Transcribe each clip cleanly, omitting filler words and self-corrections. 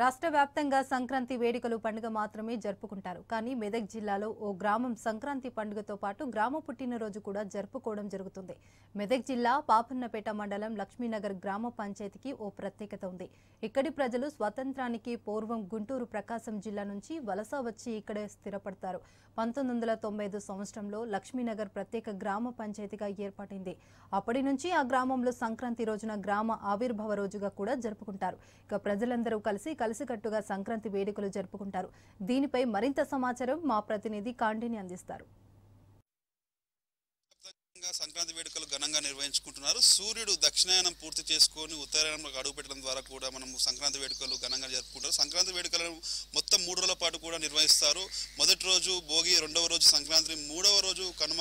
రాష్ట్ర వ్యాప్తంగా సంక్రాంతి వేడుకలు పండుగ మాత్రమే జరుపుకుంటారు. కానీ మెదక్ జిల్లాలో ఓ గ్రామం సంక్రాంతి పండుగతో పాటు గ్రామ పుట్టిన రోజు కూడా జరుపుకోవడం జరుగుతుంది. మెదక్ జిల్లా పాపన్నపేట మండలం లక్ష్మీనగర్ గ్రామ పంచాయతీకి ఓ ప్రత్యేకత ఉంది. ఇక్కడి ప్రజలు స్వతంత్రానికి పూర్వం గుంటూరు ప్రకాశం జిల్లా నుంచి వలస వచ్చి ఇక్కడే స్థిరపడతారు. 1995 సంవత్సరంలో లక్ష్మీనగర్ ప్రత్యేక గ్రామ పంచాయతీగా ఏర్పడింది. అప్పటి నుంచి ఆ గ్రామంలో సంక్రాంతి రోజున గ్రామ ఆవిర్భావ రోజుగా కూడా జరుపుకుంటారు. ఇక ప్రజలందరూ కలిసికట్టుగా సంక్రాంతి వేడుకలు జరుపుకుంటారు. దీనిపై మరింత సమాచారం మా ప్రతినిధి కాండిని అందిస్తారు. సంక్రాంతి వేడుకలు ఘనంగా నిర్వహించుకుంటున్నారు. సూర్యుడు దక్షిణాయనం పూర్తి చేసుకొని ఉత్తరాయణంలో అడుగు పెట్టడం ద్వారా కూడా మనం సంక్రాంతి వేడుకలు ఘనంగా జరుపుకుంటారు. సంక్రాంతి వేడుకలను మొత్తం 3 రోజుల పాటు కూడా నిర్వహిస్తారు. మొదటి రోజు భోగి, రెండవ రోజు సంక్రాంతి, మూడవ రోజు కనుమ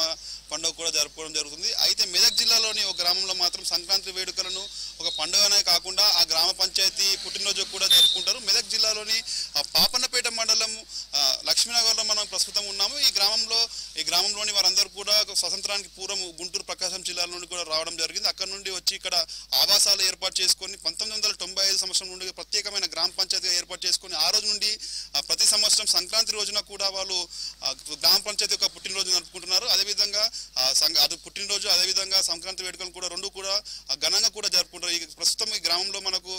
పండుగ కూడా జరుపుకోవడం జరుగుతుంది. అయితే మెదక్ జిల్లాలోని ఒక గ్రామంలో మాత్రం సంక్రాంతి వేడుకలను ఒక పండుగనే కాకుండా ఆ గ్రామ పంచాయతీ పుట్టినరోజు కూడా జరుపుకుంటారు. మెదక్ జిల్లాలోని పాపన్నపేట మండలం లక్ష్మీనగర్లో మనం ప్రస్తుతం ఉన్నాము. ఈ గ్రామంలోని వారందరూ కూడా స్వతంత్రానికి పూర్వం గుంటూరు ప్రకాశం జిల్లా నుండి కూడా రావడం జరిగింది. అక్కడ నుండి వచ్చి ఇక్కడ ఆవాసాలు ఏర్పాటు చేసుకొని 1995 సంవత్సరం నుండి ప్రత్యేకమైన గ్రామ పంచాయతీగా ఏర్పాటు చేసుకొని ఆ రోజు నుండి ప్రతి సంవత్సరం సంక్రాంతి రోజున కూడా వాళ్ళు గ్రామ పంచాయతీ యొక్క పుట్టినరోజు జరుపుకుంటున్నారు. అదేవిధంగా అది పుట్టినరోజు, అదేవిధంగా సంక్రాంతి వేడుకలు కూడా రెండు కూడా ఘనంగా కూడా జరుపుకుంటారు. ఈ ప్రస్తుతం ఈ గ్రామంలో మనకు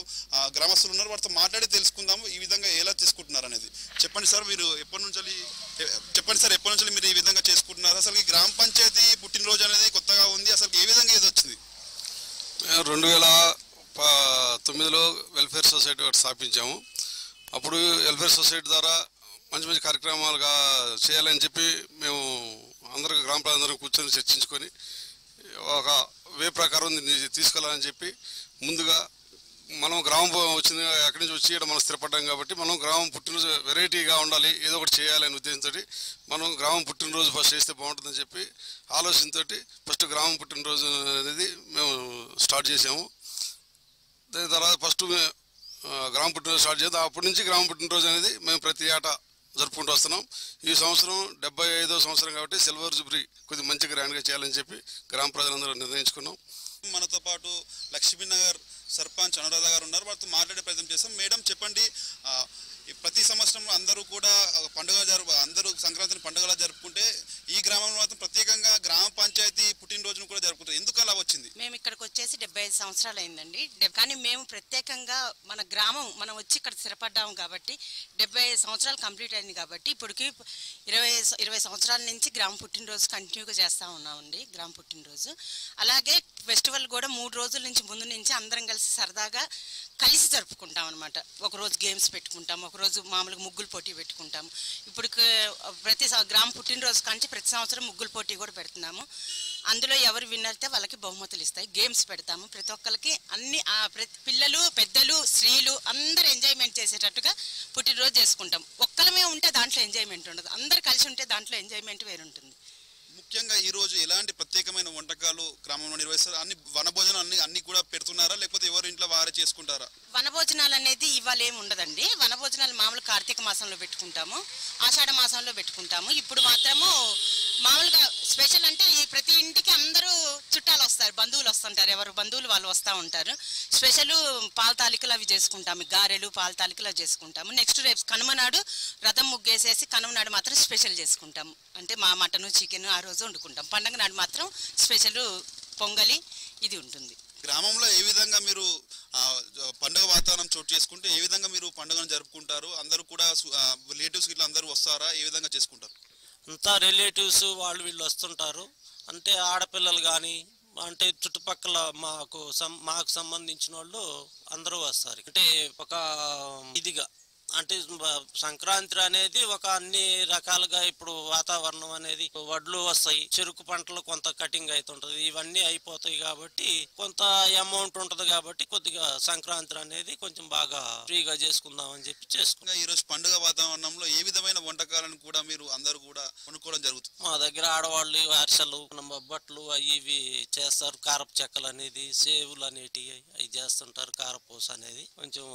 గ్రామస్తులు ఉన్నారు. వారితో మాట్లాడి తెలుసుకుందాము ఈ విధంగా ఎలా చేసుకుంటున్నారు అనేది. చెప్పండి సార్ ఎప్పటి నుంచి మీరు ఈ విధంగా చేసుకుంటున్నారు? అసలు ఈ గ్రామ పంచాయతీ పుట్టినరోజు అనేది కొత్తగా ఉంది, అసలు ఏ విధంగా ఇది వచ్చింది? 2009లో వెల్ఫేర్ సొసైటీ ఒకటి స్థాపించాము. అప్పుడు వెల్ఫేర్ సొసైటీ ద్వారా మంచి మంచి కార్యక్రమాలుగా చేయాలని చెప్పి మేము అందరికి గ్రామ ప్రజలందరూ కూర్చొని చర్చించుకొని ఒక వే ప్రకారం తీసుకెళ్ళాలని చెప్పి ముందుగా మనం గ్రామం వచ్చింది, అక్కడి నుంచి వచ్చి మనం స్థిరపడ్డాం కాబట్టి మనం గ్రామం పుట్టినరోజు వెరైటీగా ఉండాలి, ఏదో ఒకటి చేయాలనే ఉద్దేశంతో మనం గ్రామం పుట్టినరోజు ఫస్ట్ చేస్తే బాగుంటుందని చెప్పి ఆలోచనతో ఫస్ట్ గ్రామం పుట్టినరోజు అనేది మేము స్టార్ట్ చేసాము. దాని తర్వాత ఫస్ట్ గ్రామ పుట్టినరోజు స్టార్ట్ చేద్దాం. అప్పటి నుంచి గ్రామ పుట్టినరోజు అనేది మేము ప్రతి ఏటా జరుపుకుంటూ వస్తున్నాం. ఈ సంవత్సరం 75వ సంవత్సరం కాబట్టి సిల్వర్ జూబ్లీ కొద్దిగా మంచి గ్రాండ్గా చేయాలని చెప్పి గ్రామ ప్రజలందరూ నిర్ణయించుకున్నాం. మనతో పాటు లక్ష్మీనగర్ సర్పంచ్ అనురాధ గారు ఉన్నారు. వారితో మాట్లాడే ప్రయత్నం చేస్తాం. మేడం, చెప్పండి, ప్రతి సంవత్సరం అందరూ కూడా పండుగ అందరూ సంక్రాంతిని పండుగలా జరుపుకుంటే ఈ గ్రామంలో మాత్రం ప్రత్యేకంగా గ్రామ పంచాయతీ పుట్టినరోజును కూడా జరుపుకుంటారు. ఎందుకు అలా వచ్చింది? మేము ఇక్కడికి వచ్చేసి 75 సంవత్సరాలు అయిందండి. కానీ మేము ప్రత్యేకంగా మన గ్రామం మనం వచ్చి ఇక్కడ స్థిరపడ్డాము కాబట్టి 75 సంవత్సరాలు కంప్లీట్ అయింది కాబట్టి ఇప్పటికి 20 సంవత్సరాల నుంచి గ్రామ పుట్టినరోజు కంటిన్యూగా చేస్తూ ఉన్నామండి. గ్రామ పుట్టినరోజు అలాగే ఫెస్టివల్ కూడా 3 రోజుల నుంచి ముందు నుంచి అందరం కలిసి సరదాగా కలిసి జరుపుకుంటాం అనమాట. ఒకరోజు గేమ్స్ పెట్టుకుంటాము, ఒకరోజు మామూలుగా ముగ్గులు పోటీ పెట్టుకుంటాము. ఇప్పుడు ప్రతి గ్రామ పుట్టినరోజు కంటే ప్రతి సంవత్సరం ముగ్గులు పోటీ కూడా పెడుతున్నాము. అందులో ఎవరు విన్నర్తే వాళ్ళకి బహుమతులు ఇస్తాయి. గేమ్స్ పెడతాము ప్రతి ఒక్కరికి. అన్ని పిల్లలు, పెద్దలు, స్త్రీలు అందరూ ఎంజాయ్మెంట్ చేసేటట్టుగా పుట్టినరోజు చేసుకుంటాం. ఒక్కలమే ఉంటే దాంట్లో ఎంజాయ్మెంట్ ఉండదు, అందరు కలిసి ఉంటే దాంట్లో ఎంజాయ్మెంట్ వేరుంటుంది. ముఖ్యంగా ఈ రోజు ఎలాంటి ప్రత్యేకమైన వంటకాలు గ్రామంలో నిర్వహిస్తారు? అన్ని వనభోజనాలు అన్ని కూడా పెడుతున్నారా లేకపోతే ఎవరి ఇంట్లో వారే చేసుకుంటారా? వనభోజనాలు అనేది ఇవాళ ఏమి ఉండదండి. వనభోజనాలు మామూలు కార్తీక మాసంలో పెట్టుకుంటాము, ఆషాఢ మాసంలో పెట్టుకుంటాము. ఇప్పుడు మాత్రము మామూలుగా స్పెషల్ అంటే ఈ ప్రతి ఇంటికి అందరూ చుట్టాలు వస్తారు, బంధువులు వస్తుంటారు, ఎవరు బంధువులు వాళ్ళు వస్తూ ఉంటారు. స్పెషల్ పాల తాలికలు అవి చేసుకుంటాము, గారెలు పాల తాలికలు అవి చేసుకుంటాము. నెక్స్ట్ రేపు కనుమనాడు రథం ముగ్గేసేసి కనుమనాడు మాత్రం స్పెషల్ చేసుకుంటాము. అంటే మా మటను, చికెన్ ఆ రోజు వండుకుంటాం. పండగ నాడు మాత్రం స్పెషల్ పొంగలి ఇది ఉంటుంది. గ్రామంలో ఏ విధంగా మీరు పండుగ వాతావరణం చోటు చేసుకుంటే ఏ విధంగా మీరు పండుగను జరుపుకుంటారు? అందరూ కూడా రిలేటివ్స్ ఇట్లా అందరూ వస్తారా? ఏ విధంగా చేసుకుంటారు? అంతా రిలేటివ్స్ వాళ్ళు వీళ్ళు వస్తుంటారు. అంటే ఆడపిల్లలు కానీ అంటే చుట్టుపక్కల మాకు సంబంధించిన వాళ్ళు అందరూ వస్తారు. అంటే ఒక ఇదిగా అంటే సంక్రాంతి అనేది ఒక అన్ని రకాలుగా ఇప్పుడు వాతావరణం అనేది వడ్లు వస్తాయి, చెరుకు పంటలు కొంత కటింగ్ అవుతుంటది, ఇవన్నీ అయిపోతాయి కాబట్టి కొంత అమౌంట్ ఉంటది కాబట్టి కొద్దిగా సంక్రాంతి అనేది కొంచెం బాగా ఫ్రీగా చేసుకుందాం అని చెప్పి చేసుకుంటాం. ఈ రోజు పండుగ వాతావరణంలో ఏ విధమైన వంటకాలను కూడా మీరు అందరూ కూడా కొనుక్కోవడం జరుగుతుంది. మా దగ్గర ఆడవాళ్ళు అరిసెలు, బొబ్బట్లు అవి ఇవి చేస్తారు, కారపు చెక్కలు అనేది, సేవులు అనేటివి అవి చేస్తుంటారు, కారపూస అనేది. కొంచెం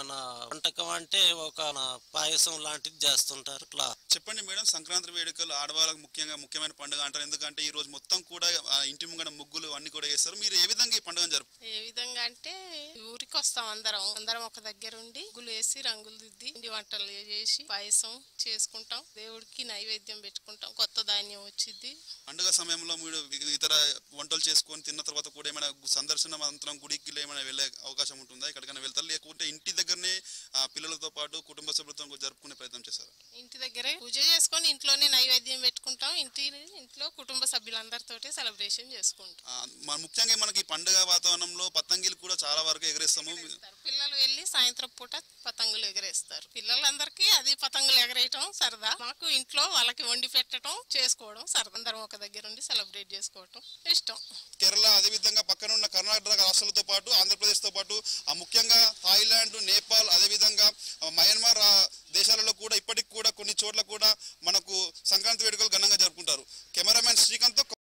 మన వంటకం అంటే पायसम लांटिदि चेप्पंडि मेडम संक्रांति वेडुकलु आडवाळ्ळकु मुख्यंगा मुख्यमैन पंडुग अंटारु एंदुकंटे ई रोजु मोत्तं कूडा इंटि मुंगड मुग्गुलु अन्नि कूडा चेस्तारु मीरु ए विधंगा ई पंडुगनु जरुपुतारु ए विधंगा अंटे ऊरिकि वस्तां अंदरम ओक दग्गर उंडि मुग्गुलु वेसि रंगुलु दिद्दि इंडि वंटलु चेसि पायसम चेसुकुंटां देवुडिकि नैवेद्యం पेट्टुकुंटां कोत्त धान्యం वच्चिंदि पंडुग समयंलो मीरु इतर वंटलु चेसुकोनि तिन्न तर्वात कूडा एमैना संदर्शन अनंतरम गुडिकि एमैना वेल्ले अवकाशं उंटुंदा इक्कडकैना वेल्तारु लेकपोते इंटि दग्गरने పిల్లలతో పాటు కుటుంబ సభ్యులతో జరుపుకునే ప్రయత్నం చేశారు ఇంటి దగ్గరే పూజ చేసుకొని ఇంట్లోనే నైవేద్యం పెట్టుకుంటాం ఇంట్లో కుటుంబ సభ్యులందరితోటి సెలబ్రేషన్ చేసుకుంటాం మన ముఖ్యంగా మనకి పండుగ వాతావరణంలో పతంగిలు కూడా చాలా వరకు ఎగరేస్తాము పిల్లలు వెళ్లి సాయంత్రం పూట పతంగులు ఎగరేస్తారు పిల్లలందరికీ అది పతంగులు ఎగరేయటం సరదా మాకు ఇంట్లో వాళ్ళకి వండి పెట్టడం చేసుకోవడం సరదాందరం ఒక దగ్గర ఉండి సెలబ్రేట్ చేసుకోవడం ఇష్టం కేరళ అదే విధంగా పక్కన ఉన్న కర్ణాటక రాష్ట్రాలతో పాటు ఆంధ్రప్రదేశ్ తో పాటు ముఖ్యంగా థాయిలాండ్ నేపాల్ అదే విధంగా మయన్మార్ దేశాలలో కూడా ఇప్పటికి కూడా కొన్ని చోట్ల కూడా మనకు సంక్రాంతి వేడుకలు ఘనంగా జరుపుకుంటారు కెమెరామెన్ శ్రీకాంత్